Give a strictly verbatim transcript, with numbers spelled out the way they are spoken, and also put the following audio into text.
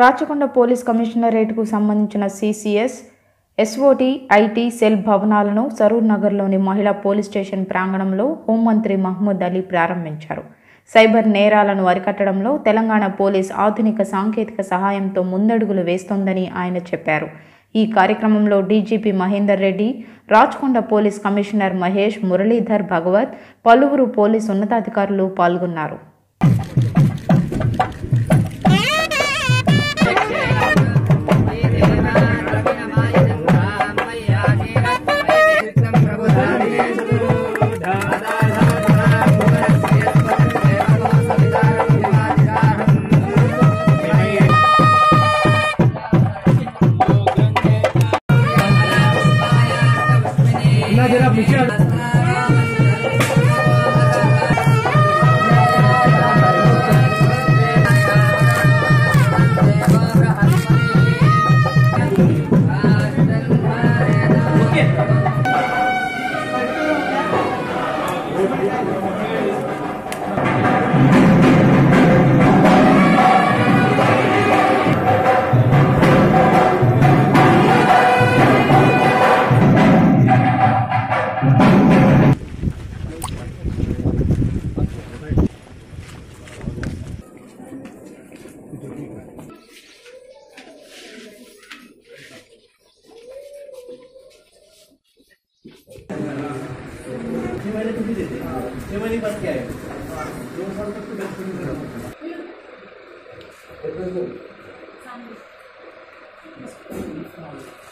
Rachakonda Police Commissioner Retuku Sambandhinchina C C S, S O T, I T, Cell Bhavanalanu, Sarur Nagarloni Mahila Police Station Pranganamlo, Home Mantri Mahmood Ali Prarambhincharu. Cyber Neralanu Arikatadamlo, Telangana Police, Aathunika Sanketika Sahayamto Mundadugulu Vestundani Ayana Chepparu. Ee Karyakramamlo D G P Mahinda Reddy, Rachakonda Police Commissioner Mahesh Muralidhar Bhagavat, Paluvuru Police Unnatadhikarulu Palgonnaru. Thank you.